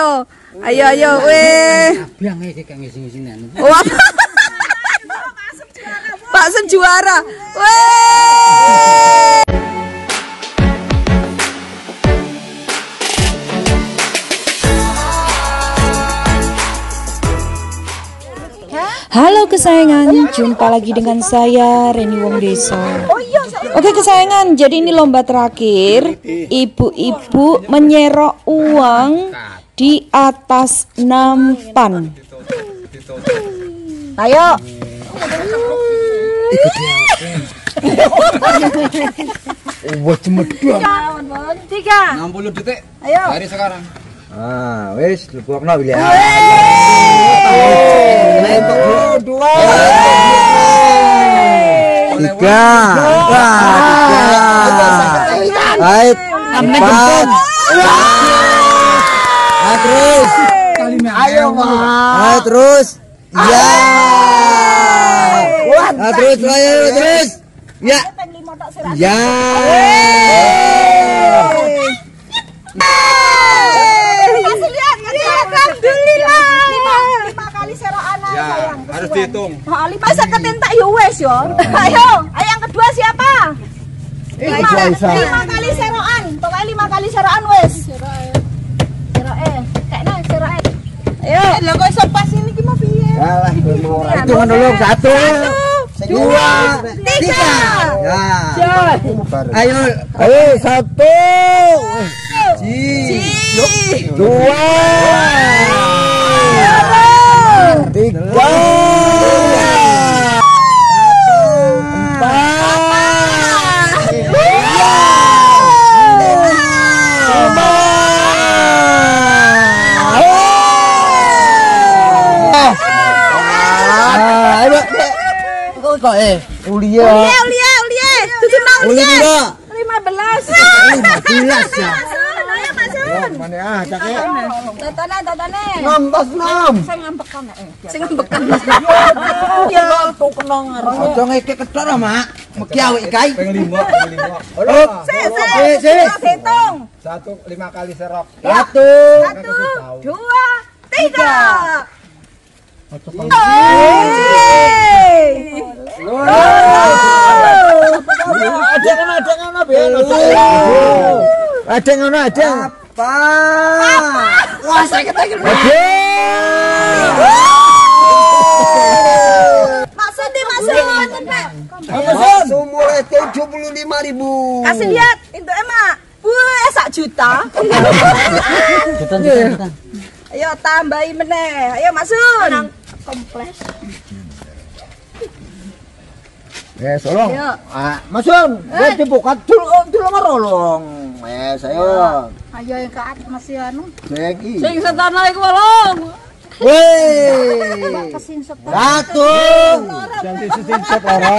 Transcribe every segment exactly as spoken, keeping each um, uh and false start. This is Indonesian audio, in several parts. ayo. Ayo ayo weh. Pak Asri juara. Weh. Halo kesayangan, jumpa lagi dengan saya Renny Wong Ndeso. Oke kesayangan, jadi ini lomba terakhir. Ibu-ibu menyerok uang di atas nampan. Ayo. Wah cemerlang. Tiga. Enam puluh detik. Ayo. Dari sekarang. Ah, wes lupuakno bilih. Dua. Tiga. Baik. Empat. Ayo terus. Ayo, ayo terus. Ya. Ayo terus, ayo terus. Ya. Ya. Harus dihitung. Lima seketin tak yuwes yo. Ayo, ayo yang kedua siapa? Lima, lima kali seroan. Pokoknya lima kali seroan wes. Sero e, kayaknya sero e. Ayo, lo kok sopas ini kita piye? Alah, mau orang. Hitungan dulu satu, dua, tiga. Ayo, ayo satu, dua, tiga. Kok eh ulia ulia ulia ulia tujuh nol ulia lima belas lima belas ya mana ah cakep tatane tatane ngambek nom sing ngambekan sing ngambekan ya kok kenong aja ngeke ketor mak meki awake kae ping lima lho sik sik hitung satu lima kali serok satu dua tiga ada kan ada kan apa ya ada kan ada apa wah saya ketagihan maksudnya maksudnya maksud mulai tujuh puluh lima ribu kasih lihat itu emak wah sak juta juta juta ayo tambahin meneh ayo masuk kompleks eh solong ah masun wis dibuka dulu dulu merolong eh saya ayo yang ke atas masih anu iki sing setana iku wolong weh satu ganti sing seporo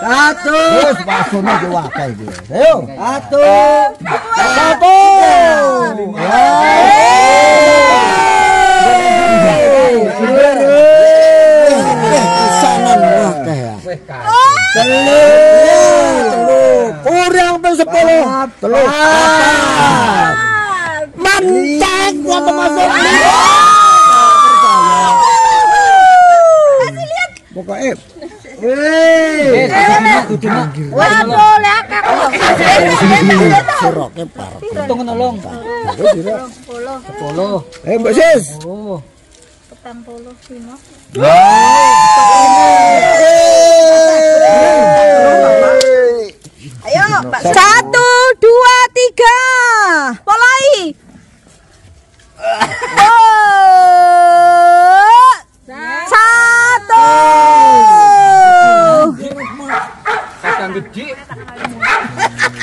satu wis pasone iki wae iki ayo satu satu telur telur kurang pun sepuluh telur mantap waktu masuk kasih lihat buka app weh waduh lah kakak seroknya parah hitung nolong sepuluh eh mbak sis petang puluh lima ayo satu dua tiga mulai satu dua tiga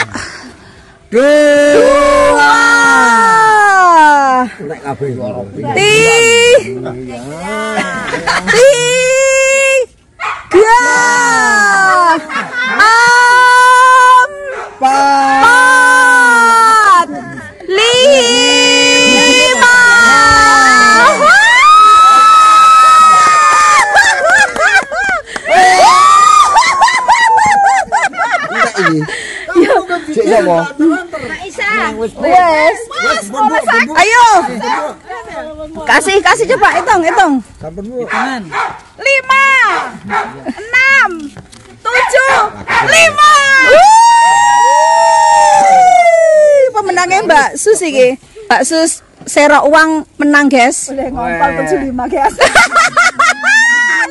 Mak Isa. Wes. Ayo. Kasih, kasih coba, hitung, hitung. Hitungan. Lima, enam, tujuh, lima. Pemenangnya Mbak Susi, ki. Mbak Sus, serok uang menang, guys. Udah ngompol tujuh lima, guys.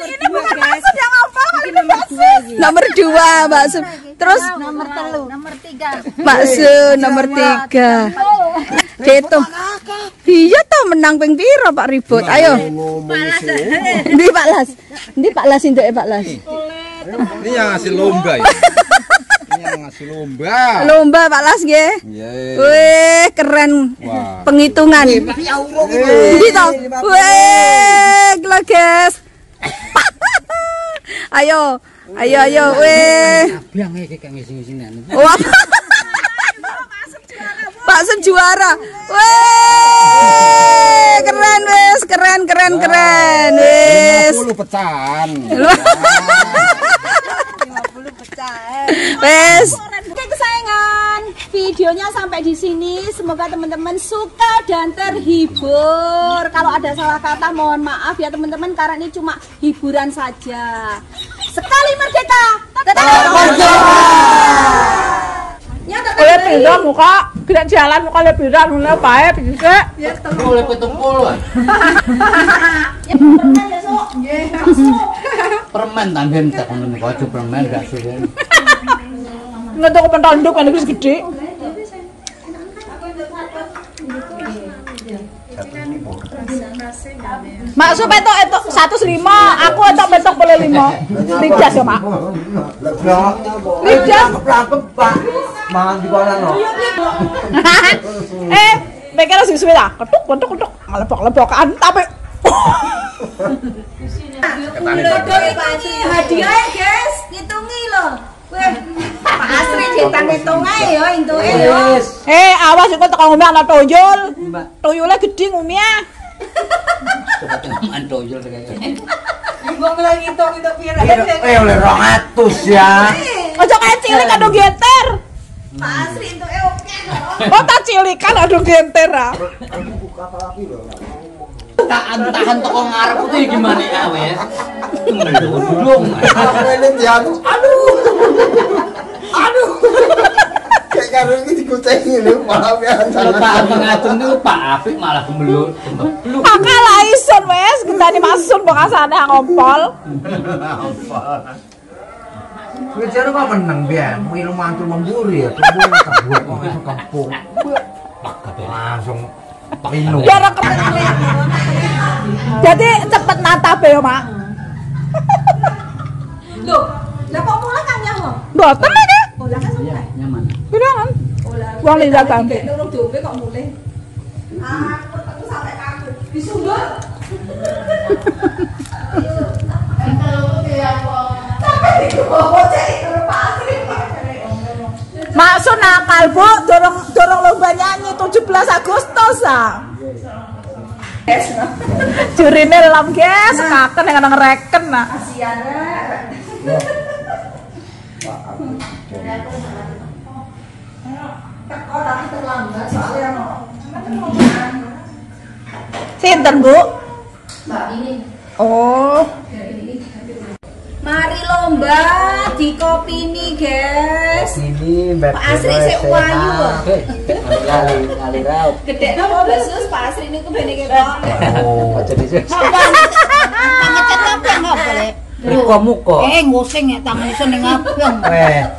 Ini bukan Mbak Sus yang ngompol, Mbak Sus. Nomor dua, Mbak Sus. Terus nomor telu, nomor tiga. Mbak Sus nomor tiga. Dihitung. Iya toh menang ping piro Pak Ribut. Ayo. Ndi Pak Las. Ndi Pak Las indoke Pak Las. Ini yang ngasih lomba ya. Ini yang ngasih lomba. Lomba Pak Las nggih. Wih, keren. Penghitungan. Ndi toh. Wih, glages. Ayo. Ayo ayo weh. Pak Sum juara. Weh, keren wes, keren keren keren wes. lima puluh pecahan. lima puluh pecahan. Wes. Oke kesayangan, videonya sampai di sini. Semoga teman-teman suka dan terhibur. Kalau ada salah kata mohon maaf ya teman-teman karena ini cuma hiburan saja. Sekali merdeka, tetap berjuang. Oleh pindah muka, kita jalan muka oleh pindah, oleh pae, pindah. Oleh petumpul. Permen tambahin tak, muka cukup permen gak sih? Nggak tahu kapan tanduk, yang lebih gede. Mak Sup betok itu satu lima, aku betok betok boleh lima. Lihat ya mak. Lihat. Makan di mana no? Eh, mereka harus sesuai lah. Ketuk, ketuk, ketuk, lepok, lepokan, tapi. Udah ini hadiah guys, hitungi loh. Pak Asri cerita ngitungan ya, intuin ya. Eh, awas aku tukang ngomel anak tuyul. Tuyulnya gede ngomel. Coba teman doyol kayaknya. Ibu ngelang hitung-hitung biar aja. Eh oleh rongatus ya. Ojo kayak cilik aduh geter. Pak Asri itu eh oke. Oh tak cilik kan aduh geter ah. Tahan-tahan toko ngarep itu gimana ya weh. Dudung. Aduh. Aduh. Karena ini dikucengin lu maaf ya Pak pengatur itu Pak Afik malah kemelur kakak lah isun wes kita dimasukin bukan sana ngompol ngompol bicara kok menang biar minum mantul memburi ya kampung langsung minum biar kemenang jadi cepet natap ya mak loh lah kok mulai kan ya ho boten aja boleh kan sampai nyaman udah kan uang lidah sampai dorong jumpe kok mulai aku aku sampai kaku disundul maksud nakal bu dorong dorong lomba nyanyi tujuh belas Agustus ah jurine lem guys kaken yang kadang reken nah teko tapi terlambat soalnya mau sinten bu? Mbak Mimin. Oh mari lomba di kopi ini guys Pak Asri saya uanyu gede nama basus Pak Asri ini kebenekan oh jenisnya tangan cetam ya nggak boleh muka-muka eh ngusing ya tangan iso ning abang eh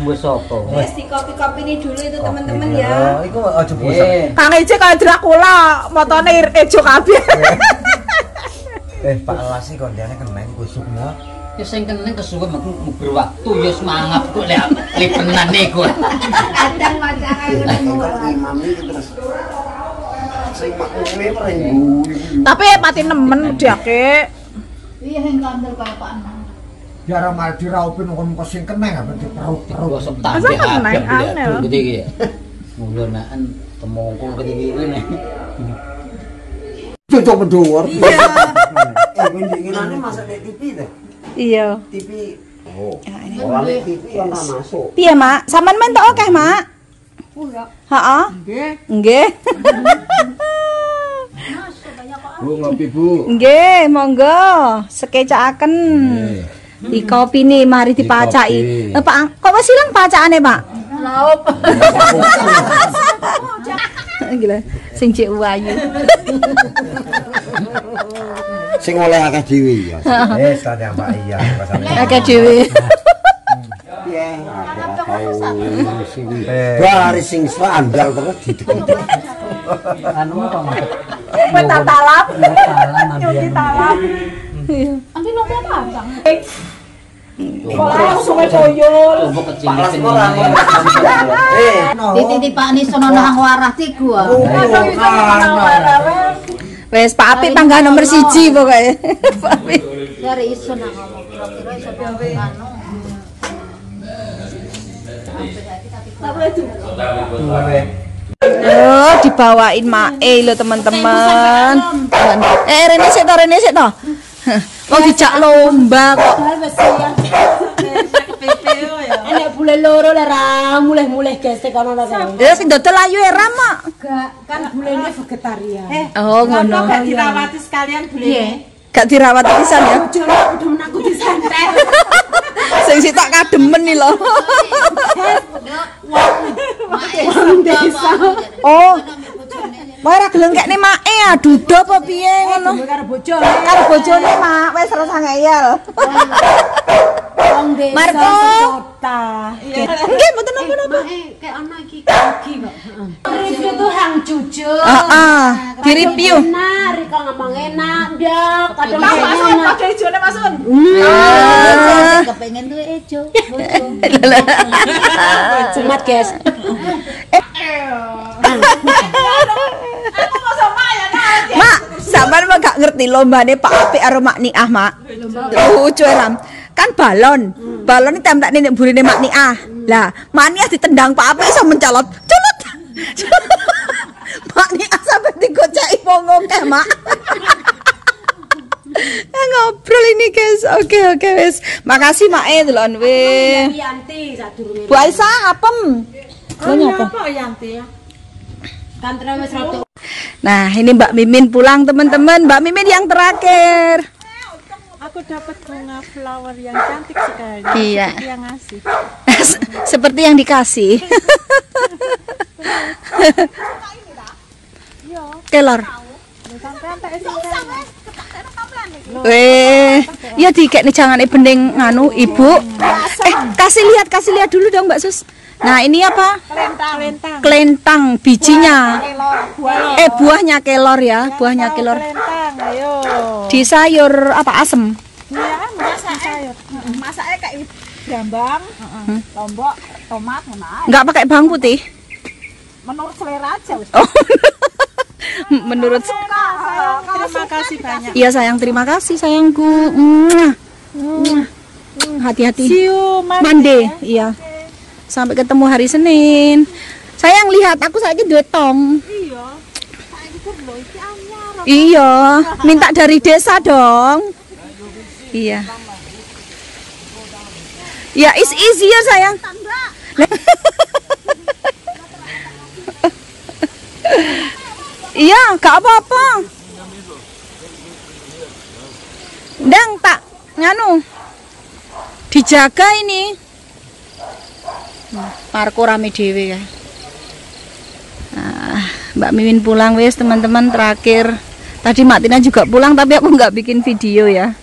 Busopo. Wes di kopi-kopi ini dulu itu teman-teman ya. Iku aja bosan. Kang Ece kaya Dracula, motone ijo kabeh. Eh Pak Las iki kondane kenen kusukna. Ya sing kenen kesuwen mung waktu ya semangat kok lek lipenane kok. Kadang macane ngono. Terus sing makune merenggu. Tapi pati nemen diake. Iya sing kantor bapak. Jarang malah diraupin ngomong kesing keneng apa di perut-perut masa keneng aneh gitu ya ngulunaan temongkong ketinggian nih cocok mendoor iya ini masuk di T V deh iya T V orang di T V yang tak masuk iya mak saman main tak oke mak enggak enggak Bu ngopi Bu. Nggih, monggo. Sekecaaken. Di kopi nih, mari dipacaki. Di eh, Pak, kok wis ilang pacakane, Pak? Lop. Gila, sing cek wayu. Sing oleh akeh dhewe ya. Wis tak ambak iya. Akeh dhewe. Piye? Baris sing andal banget didekno. Anu kok. Wis tak talap. Nyuci talap. Nanti nopo panjang. Pola sungai Boyol. Pak Las ora ngono. Dititipane sono nang warah tigo. Wes Pak Apik tangga nomor siji pokoke. Pak Apik. Dari iso nang ngomong kira-kira iso ngono. Oh, dibawain mae lo teman-teman. Eh Rene sik to, Rene sik to. Kok dijak lomba kok. Enak boleh loro le ra mulih-mulih gesek ana ta. Ya sing dodol ayu era mak. Enggak, kan bulene vegetarian. Oh ngono. Gak dirawati sekalian bulene. Gak dirawati pisan ya. Udah menangku disantet. Sing sitok kademen iki lho. Oh. Wae ra gelem kene make aduh do apa piye ngono. Karo bojone, karo bojone mak wis terus angel. Marco kota. Nggih mboten napa-napa. Kayak ana iki iki kok. Review tuh hang jujur. Heeh. Direview. Benar, kok ngomong enak, ndak kadang enak. Padha ijone masun. Nah, kepengin duwe ijo. Jumat, guys. Mak, sampean mah gak ngerti lombane Pak Apik karo Mak Niah, Mak. Lucu ram. Kan balon. Balon iki template nek burine Mak Niah. Lah, Mak Niah ditendang Pak Apik iso mencolot. Colot. Mak Niah sampe digoceki punggung teh, Mak. Ngobrol ini guys. Oke oke wis. Makasih Mak E delon we. Bu Aisyah apem. Oh, apa Yanti ya? Nah, ini Mbak Mimin pulang, teman-teman. Mbak Mimin yang terakhir. Aku dapat bunga flower yang cantik sekali. Iya. Seperti yang ngasih. Seperti yang dikasih. Kelor. Weh, ya dikek nih jangan ibending nganu ibu. Eh, kasih lihat, kasih lihat dulu dong, Mbak Sus. Nah ini apa? Kelentang. Kelentang, kelentang bijinya. Buah, kelor. Eh buahnya kelor ya, yang buahnya kelor. Kelentang, ayo. Di sayur apa asem? Iya, masak sayur. Masaknya kayak brambang, hmm? Lombok, tomat, mana? Enggak pakai bawang putih. Menurut selera aja. Oh. Menurut. Selera, sayang, terima kasih banyak. Iya sayang, terima kasih sayangku. Hati-hati. Siu, mande, iya. Sampai ketemu hari Senin. Sayang lihat aku saiki duwe tong. Iya. Saiki ku lho iki anyar. Iya, minta dari desa dong. Iya. Ya is easy ya sayang. Iya, gak apa-apa. Ndang tak nganu. Dijaga ini. Parko rame dhewe ya. Nah, Mbak Mimin pulang wes teman-teman terakhir. Tadi Mak Tina juga pulang tapi aku nggak bikin video ya.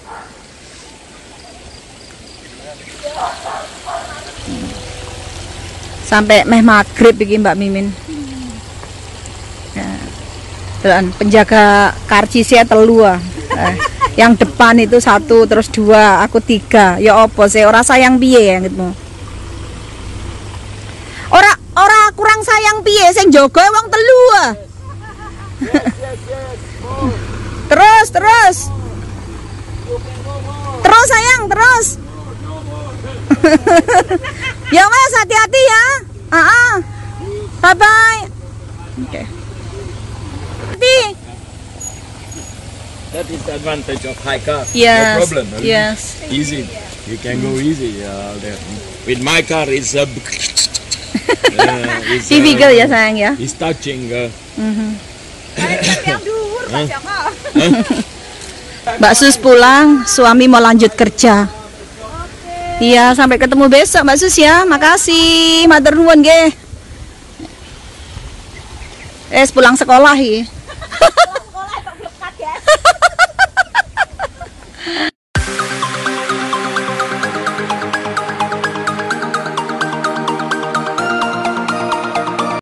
Sampai meh maghrib bikin Mbak Mimin. Dan penjaga karcisnya telu. Yang depan itu satu terus dua aku tiga. Ya opo sih ora sayang piye ya gitu. Ora ora kurang sayang piye sing jaga wong telu. Terus terus. Terus sayang terus. Ya wes hati-hati ya. Heeh. Bye bye. Oke. Hati. That is the advantage of high car. Yes. No problem. Yes. Easy. You can go easy. Uh, with my car it's a Tipikal ya sayang ya. He's touching. Yang Eh? Mbak Sus pulang, suami mau lanjut kerja. Iya, sampai ketemu besok Mbak Sus ya. Makasih, matur nuwun nggih. Es pulang sekolah ya.